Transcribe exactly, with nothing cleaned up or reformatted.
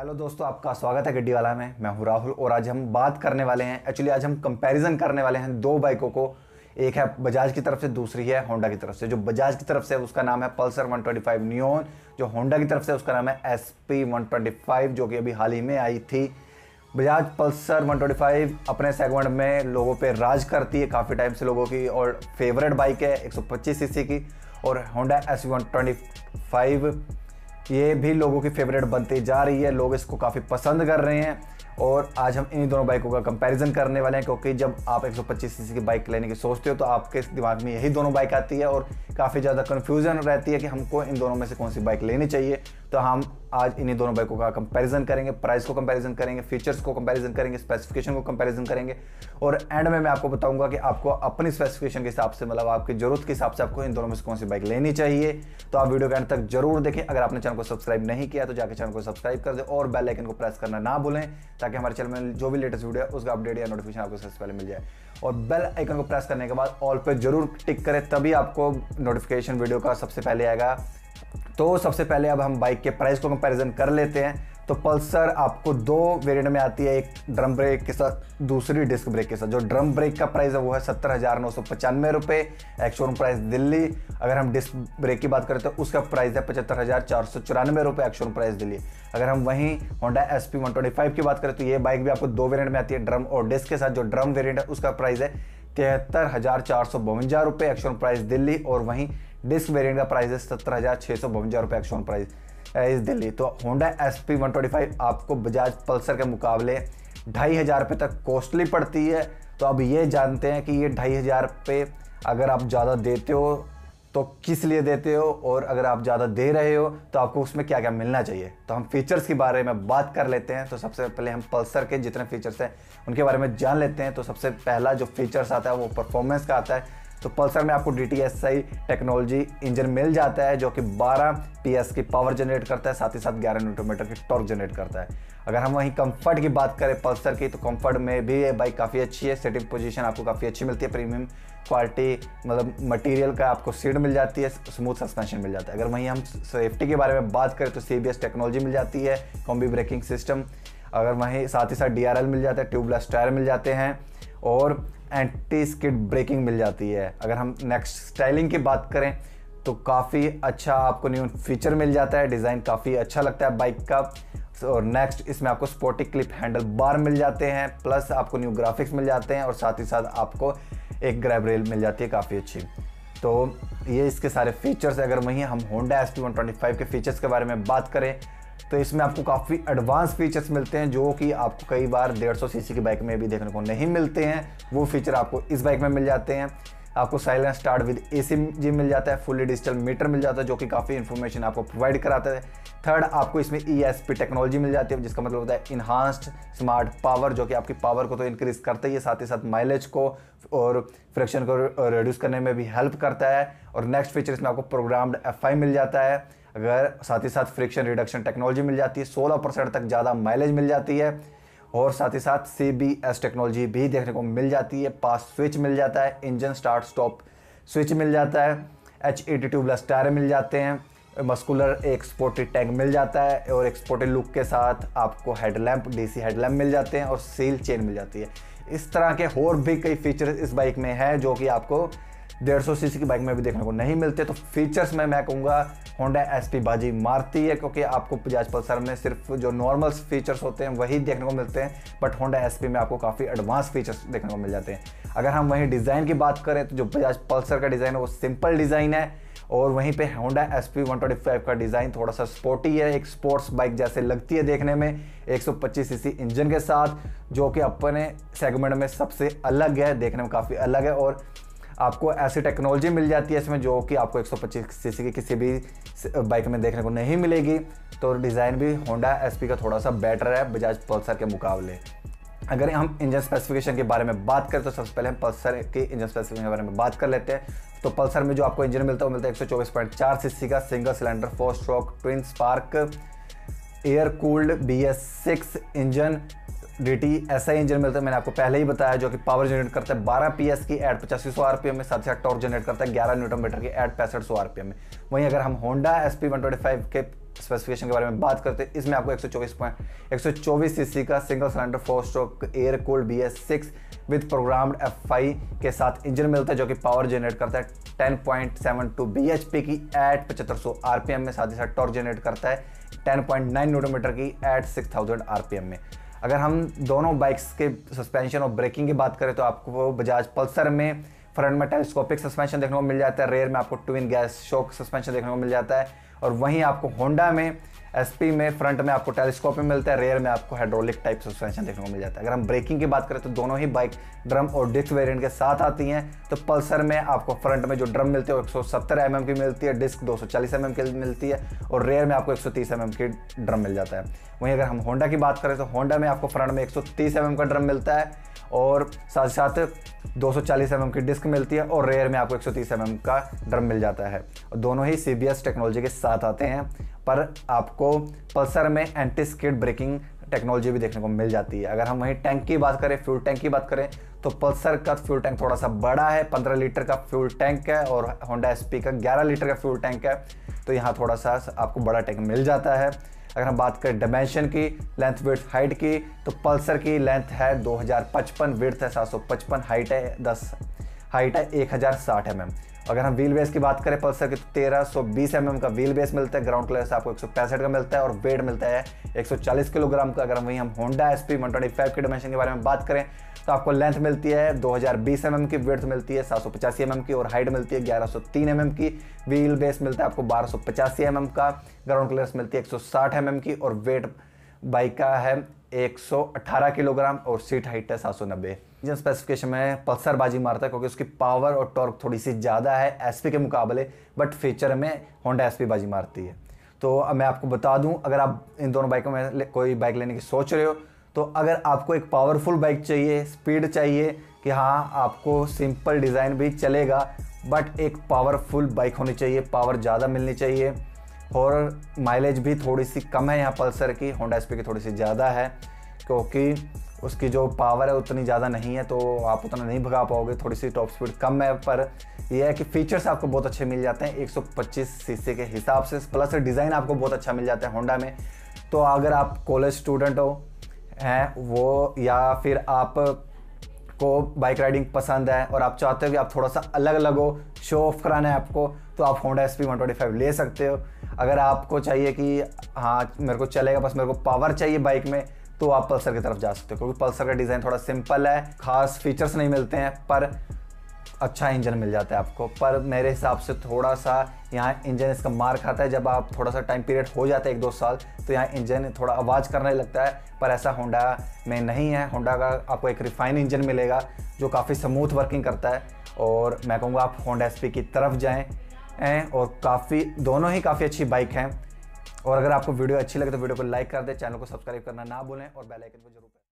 Hello दोस्तों, आपका स्वागत है गड्डी वाला में। मैं हूं राहुल और आज हम बात करने वाले हैं, एक्चुअली आज हम कंपैरिजन करने वाले हैं दो बाइकों को। एक है बजाज की तरफ से, दूसरी है होंडा की तरफ से। जो बजाज की तरफ से उसका नाम है Pulsar one twenty five neon, जो होंडा की तरफ से उसका नाम है एसपी वन ट्वेंटी फाइव, जो कि अभी हाल ही में आई थी। Bajaj Pulsar one twenty five अपने सेगमेंट में लोगों पे राज करती है, काफ़ी टाइम से लोगों की और फेवरेट बाइक है एक सौ पच्चीस सीसी की। और Honda SP one twenty five ये भी लोगों की फेवरेट बनती जा रही है, लोग इसको काफ़ी पसंद कर रहे हैं। और आज हम इन दोनों बाइकों का कंपैरिजन करने वाले हैं, क्योंकि जब आप एक सौ पच्चीस सीसी की बाइक लेने की सोचते हो तो आपके दिमाग में यही दोनों बाइक आती है और काफ़ी ज़्यादा कन्फ्यूजन रहती है कि हमको इन दोनों में से कौन सी बाइक लेनी चाहिए। तो हम आज इन्हीं दोनों बाइकों का कंपैरिजन करेंगे, प्राइस को कंपैरिजन करेंगे, फीचर्स को कंपैरिजन करेंगे, स्पेसिफिकेशन को कंपैरिजन करेंगे। और एंड में मैं आपको बताऊंगा कि आपको अपनी स्पेसिफिकेशन के हिसाब से, मतलब आपकी ज़रूरत के हिसाब से, आपको इन दोनों में से कौन सी बाइक लेनी चाहिए। तो आप वीडियो के एंड तक जरूर देखें। अगर आपने चैनल को सब्सक्राइब नहीं किया तो जाकर चैनल को सब्सक्राइब कर दें और बेल आइकन को प्रेस करना ना भूलें, ताकि हमारे चैनल में जो भी लेटेस्ट वीडियो है उसका अपडेट या नोटिफिकेशन आपको सबसे पहले मिल जाए। और बेल आइकन को प्रेस करने के बाद ऑल पर जरूर टिक करें, तभी आपको नोटिफिकेशन वीडियो का सबसे पहले आएगा। तो सबसे पहले अब हम बाइक के प्राइस को कंपैरिजन कर लेते हैं। तो पल्सर आपको दो वेरिएंट में आती है, एक ड्रम ब्रेक के साथ, दूसरी डिस्क ब्रेक के साथ। जो ड्रम ब्रेक का प्राइस है वो है सत्तर हज़ार नौ सौ पचानवे रुपये एक्शोरूम प्राइस दिल्ली। अगर हम डिस्क ब्रेक की बात करें तो उसका प्राइस है पचहत्तर हज़ार चार सौ चौरानवे रुपये एक्शोरूम प्राइस दिल्ली। अगर हम वहीं Honda S P one twenty five की बात करें तो ये बाइक भी आपको दो वेरिएंट में आती है, ड्रम और डिस्क के साथ। जो ड्रम वेरिएंट है उसका प्राइस है तिहत्तर हज़ार चार सौ बावंजा रुपये एक्शोरूम प्राइस दिल्ली, और वहीं डिस्क वेरिएंट का प्राइस है सत्तर हज़ार छः सौ बावंजा रुपये एक्शन प्राइस इस दिल्ली। तो Honda S P one twenty five आपको बजाज पल्सर के मुकाबले ढाई हज़ार रुपये तक कॉस्टली पड़ती है। तो अब ये जानते हैं कि ये ढाई हज़ार रुपये अगर आप ज़्यादा देते हो तो किस लिए देते हो, और अगर आप ज़्यादा दे रहे हो तो आपको उसमें क्या क्या मिलना चाहिए। तो हम फीचर्स के बारे में बात कर लेते हैं। तो सबसे पहले हम पल्सर के जितने फीचर्स हैं उनके बारे में जान लेते हैं। तो सबसे पहला जो फीचर्स आता है वो परफॉर्मेंस का आता है। तो पल्सर में आपको D T S I technology engine मिल जाता है, जो कि बारह पी एस की पावर जनरेट करता है, साथ ही साथ ग्यारह न्यूटन मीटर की टॉर्क जनरेट करता है। अगर हम वहीं कंफर्ट की बात करें पल्सर की, तो कंफर्ट में भी ये बाइक काफ़ी अच्छी है। सीटिंग पोजीशन आपको काफ़ी अच्छी मिलती है, प्रीमियम क्वालिटी मतलब मटेरियल का आपको सीट मिल जाती है, स्मूथ सस्पेंशन मिल जाता है। अगर वहीं हम सेफ्टी के बारे में बात करें तो सी बी एस टेक्नोलॉजी मिल जाती है, कॉम्बी ब्रेकिंग सिस्टम। अगर वहीं साथ ही साथ डी आर एल मिल जाता है, ट्यूबलेस टायर मिल जाते हैं और एंटी स्किड ब्रेकिंग मिल जाती है। अगर हम नेक्स्ट स्टाइलिंग की बात करें तो काफ़ी अच्छा आपको न्यू फीचर मिल जाता है, डिज़ाइन काफ़ी अच्छा लगता है बाइक का। और नेक्स्ट इसमें आपको स्पोर्टी क्लिप हैंडल बार मिल जाते हैं, प्लस आपको न्यू ग्राफिक्स मिल जाते हैं, और साथ ही साथ आपको एक ग्रैब रेल मिल जाती है काफ़ी अच्छी। तो ये इसके सारे फीचर्स। अगर वहीं हम Honda S P one twenty five के फीचर्स के बारे में बात करें तो इसमें आपको काफ़ी एडवांस फीचर्स मिलते हैं, जो कि आपको कई बार डेढ़ सौ सीसी की बाइक में भी देखने को नहीं मिलते हैं। वो फीचर आपको इस बाइक में मिल जाते हैं। आपको silent start with AC G मिल जाता है, फुली डिजिटल मीटर मिल जाता है, जो कि काफ़ी इन्फॉर्मेशन आपको प्रोवाइड कराता है। थर्ड, आपको इसमें ई एस पी टेक्नोलॉजी मिल जाती है, जिसका मतलब होता है इन्हांस्ड स्मार्ट पावर, जो कि आपकी पावर को तो इंक्रीज़ करता ही है, साथ ही साथ माइलेज को और फ्रिक्शन को रिड्यूस करने में भी हेल्प करता है। और नेक्स्ट फीचर इसमें आपको प्रोग्राम्ड एफ आई मिल जाता है, अगर साथ ही साथ फ्रिक्शन रिडक्शन टेक्नोलॉजी मिल जाती है, सोलह परसेंट तक ज़्यादा माइलेज मिल जाती है। और साथ ही साथ सी बी एस टेक्नोलॉजी भी देखने को मिल जाती है, पास स्विच मिल जाता है, इंजन स्टार्ट स्टॉप स्विच मिल जाता है, H E T tubeless tyre मिल जाते हैं, मस्कुलर एक स्पोर्टी टैंक मिल जाता है, और एक स्पोर्टी लुक के साथ आपको हेडलैम्प डी सी हेडलैम्प मिल जाते हैं, और सील चेन मिल जाती है। इस तरह के और भी कई फीचर्स इस बाइक में हैं, जो कि आपको डेढ़ सौ सीसी की बाइक में भी देखने को नहीं मिलते। तो फीचर्स में मैं कहूँगा होंडा एसपी बाजी मारती है, क्योंकि आपको बजाज पल्सर में सिर्फ जो नॉर्मल फीचर्स होते हैं वही देखने को मिलते हैं, बट होंडा एसपी में आपको काफ़ी एडवांस फीचर्स देखने को मिल जाते हैं। अगर हम वहीं डिज़ाइन की बात करें तो जो बजाज पल्सर का डिज़ाइन है वो सिंपल डिज़ाइन है, और वहीं पे Honda SP one twenty five का डिज़ाइन थोड़ा सा स्पोर्टी है, एक स्पोर्ट्स बाइक जैसे लगती है देखने में, एक सौ पच्चीस सीसी इंजन के साथ, जो कि अपने सेगमेंट में सबसे अलग है, देखने में काफ़ी अलग है। और आपको ऐसी टेक्नोलॉजी मिल जाती है इसमें, जो कि आपको एक सौ पच्चीस सीसी की किसी भी बाइक में देखने को नहीं मिलेगी। तो डिज़ाइन भी होंडा एसपी का थोड़ा सा बेटर है बजाज पल्सर के मुकाबले। अगर हम इंजन स्पेसिफिकेशन के बारे में बात करें तो सबसे पहले हम पल्सर के इंजन स्पेसिफिकेशन के बारे में बात कर लेते हैं। तो पल्सर में जो आपको इंजन मिलता है वो मिलता है एक सौ चौबीस पॉइंट चार सीसी का, single cylinder four stroke twin spark air cooled B S six engine, D T S I engine मिलता है, मैंने आपको पहले ही बताया, जो कि पावर जनरेट करता है बारह पी एस की एट पचासी सौ आरपीएम में, साथ ही साथ टॉर्क जनरेट करता है ग्यारह न्यूटन मीटर की एट पैंसठ सौ आरपीएम में। वहीं अगर हम Honda S P one twenty five के स्पेसिफिकेशन के बारे में बात करते हैं, इसमें आपको एक सौ चौबीस पॉइंट एक सौ चौबीस सीसी का single cylinder four stroke air cooled B S six with programmed F I के साथ इंजन मिलता है जो कि पावर जनरेट करता है ten point seven two bhp की एट पचहत्तर सौ आरपीएम में, साथ ही साथ टॉर्क जनरेट करता है ten point nine newton metre की एट सिक्स थाउजेंड आरपीएम में। अगर हम दोनों बाइक्स के सस्पेंशन और ब्रेकिंग की बात करें तो आपको बजाज पल्सर में फ्रंट में टेलिस्कोपिक सस्पेंशन देखने को मिल जाता है, रेयर में आपको ट्विन गैस शॉक सस्पेंशन देखने को मिल जाता है, और वहीं आपको होंडा में एसपी में फ्रंट में आपको टेलिस्कोप में मिलता है, रेयर में आपको हाइड्रोलिक टाइप सस्पेंशन देखने को मिल जाता है। अगर हम ब्रेकिंग की बात करें तो दोनों ही बाइक ड्रम और डिस्क वेरिएंट के साथ आती हैं। तो पल्सर में आपको फ्रंट में जो ड्रम मिलती है वो एक सौ सत्तर एम एम की मिलती है, डिस्क दो सौ चालीस एम एम की मिलती है, और रेयर में आपको एक सौ तीस एम एम की ड्रम मिल जाता है। वहीं अगर हम होंडा की बात करें तो होंडा में आपको फ्रंट में एक सौ तीस एम एम का ड्रम मिलता है और साथ ही साथ दो सौ चालीस एमएम की डिस्क मिलती है, और रेयर में आपको एक सौ तीस एमएम का ड्रम मिल जाता है। दोनों ही सीबीएस टेक्नोलॉजी के साथ आते हैं, पर आपको पल्सर में एंटी स्किड ब्रेकिंग टेक्नोलॉजी भी देखने को मिल जाती है। अगर हम वहीं टैंक की बात करें, फ्यूल टैंक की बात करें, तो पल्सर का फ्यूल टैंक थोड़ा सा बड़ा है, पंद्रह लीटर का फ्यूल टैंक है, और होंडा एसपी का ग्यारह लीटर का फ्यूल टैंक है, तो यहाँ थोड़ा सा आपको बड़ा टैंक मिल जाता है। अगर हम बात करें डायमेंशन की, लेंथ विड्थ हाइट की, तो पल्सर की लेंथ है दो हज़ार पचपन, विड्थ है सात सौ पचपन, हाइट है दस, हाइट है एक हज़ार साठ एमएम। अगर हम व्हील बेस की बात करें पल्सर की तो तेरह सौ बीस एमएम का व्हील बेस मिलता है, ग्राउंड क्लियरेंस आपको एक सौ पैंसठ का मिलता है, और वेट मिलता है एक सौ चालीस किलोग्राम का। अगर हम वहीं हम Honda SP one twenty five के डायमेंशन के बारे में बात करें तो आपको लेंथ मिलती है दो हज़ार बीस एमएम की, विड्थ मिलती है सात सौ पचासी एमएम की, और हाइट मिलती है ग्यारह सौ तीन एमएम की, व्हील बेस मिलता है आपको बारह सौ पचासी एमएम का, ग्राउंड क्लियरेंस मिलती है एक सौ साठ एमएम की, और वेट बाइक का है एक सौ अठारह किलोग्राम, और सीट हाइट है सात सौ नब्बे। इंजन स्पेसिफिकेशन में पल्सर बाजी मारता है क्योंकि उसकी पावर और टॉर्क थोड़ी सी ज़्यादा है एसपी के मुकाबले, बट फीचर में होंडा एसपी बाजी मारती है। तो मैं आपको बता दूं, अगर आप इन दोनों बाइकों में कोई बाइक लेने की सोच रहे हो तो अगर आपको एक पावरफुल बाइक चाहिए, स्पीड चाहिए कि हाँ आपको सिंपल डिज़ाइन भी चलेगा, बट एक पावरफुल बाइक होनी चाहिए, पावर ज़्यादा मिलनी चाहिए, और माइलेज भी थोड़ी सी कम है यहाँ पल्सर की, होंडा एसपी की थोड़ी सी ज़्यादा है क्योंकि उसकी जो पावर है उतनी ज़्यादा नहीं है, तो आप उतना नहीं भगा पाओगे, थोड़ी सी टॉप स्पीड कम है, पर यह है कि फीचर्स आपको बहुत अच्छे मिल जाते हैं एक सौ पच्चीस सीसी के हिसाब से, प्लस डिज़ाइन आपको बहुत अच्छा मिल जाता है होंडा में। तो अगर आप कॉलेज स्टूडेंट हो हैं वो, या फिर आप को बाइक राइडिंग पसंद है और आप चाहते हो कि आप थोड़ा सा अलग अलग हो, शो ऑफ कराना है आपको, तो आप Honda SP one twenty five ले सकते हो। अगर आपको चाहिए कि हाँ मेरे को चलेगा, बस मेरे को पावर चाहिए बाइक में, तो आप पल्सर की तरफ जा सकते हो क्योंकि पल्सर का डिज़ाइन थोड़ा सिंपल है, खास फीचर्स नहीं मिलते हैं, पर अच्छा इंजन मिल जाता है आपको। पर मेरे हिसाब से थोड़ा सा यहाँ इंजन इसका मार खाता है, जब आप थोड़ा सा टाइम पीरियड हो जाता है एक दो साल तो यहाँ इंजन थोड़ा आवाज़ करने लगता है, पर ऐसा होंडा में नहीं है। होंडा का आपको एक रिफाइन इंजन मिलेगा जो काफ़ी स्मूथ वर्किंग करता है, और मैं कहूँगा आप होंडा एसपी की तरफ जाएँ हैं, और काफ़ी दोनों ही काफ़ी अच्छी बाइक हैं। और अगर आपको वीडियो अच्छी लगे तो वीडियो को लाइक कर दें, चैनल को सब्सक्राइब करना ना भूलें, और बेल आइकन को जरूर